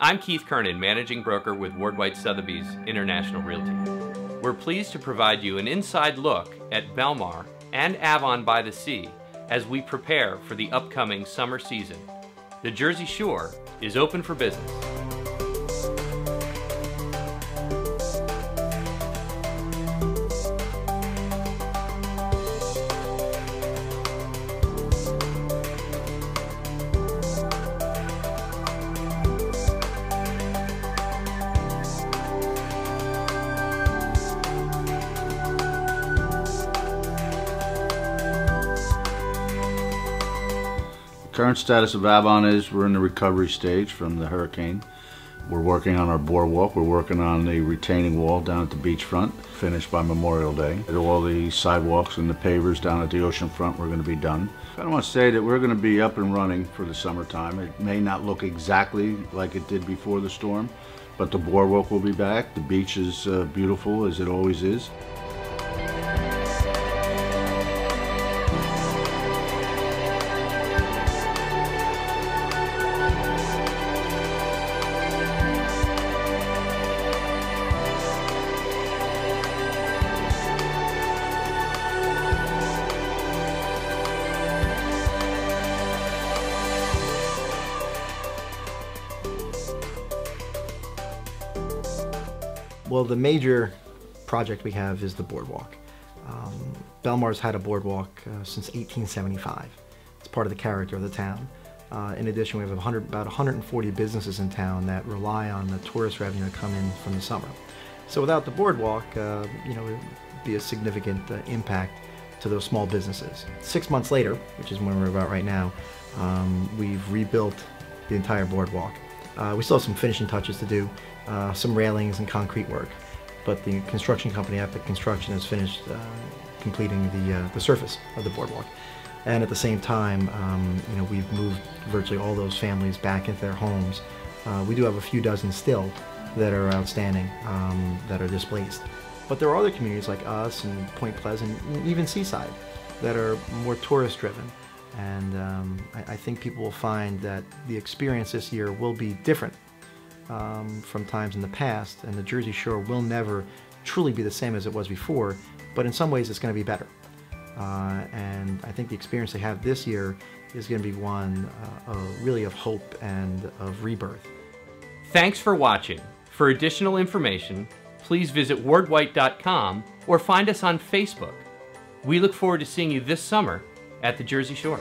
I'm Keith Kernan, Managing Broker with Ward White Sotheby's International Realty. We're pleased to provide you an inside look at Belmar and Avon-by-the-Sea as we prepare for the upcoming summer season. The Jersey Shore is open for business. Current status of Avon is we're in the recovery stage from the hurricane. We're working on our boardwalk. We're working on the retaining wall down at the beachfront, finished by Memorial Day. All the sidewalks and the pavers down at the oceanfront, we're going to be done. I want to say that we're going to be up and running for the summertime. It may not look exactly like it did before the storm, but the boardwalk will be back. The beach is beautiful as it always is. Well, the major project we have is the boardwalk. Belmar's had a boardwalk since 1875. It's part of the character of the town. In addition, we have about 140 businesses in town that rely on the tourist revenue that come in from the summer. So without the boardwalk, it would be a significant impact to those small businesses. 6 months later, which is when we're about right now, we've rebuilt the entire boardwalk. We still have some finishing touches to do, some railings and concrete work, but the construction company, Epic Construction, has finished completing the surface of the boardwalk. And at the same time, we've moved virtually all those families back into their homes. We do have a few dozen still that are outstanding, that are displaced. But there are other communities like us and Point Pleasant, and even Seaside, that are more tourist driven. And I think people will find that the experience this year will be different from times in the past, and the Jersey Shore will never truly be the same as it was before, but in some ways it's going to be better. And I think the experience they have this year is going to be one really of hope and of rebirth. Thanks for watching. For additional information, please visit wardwight.com or find us on Facebook. We look forward to seeing you this summer at the Jersey Shore.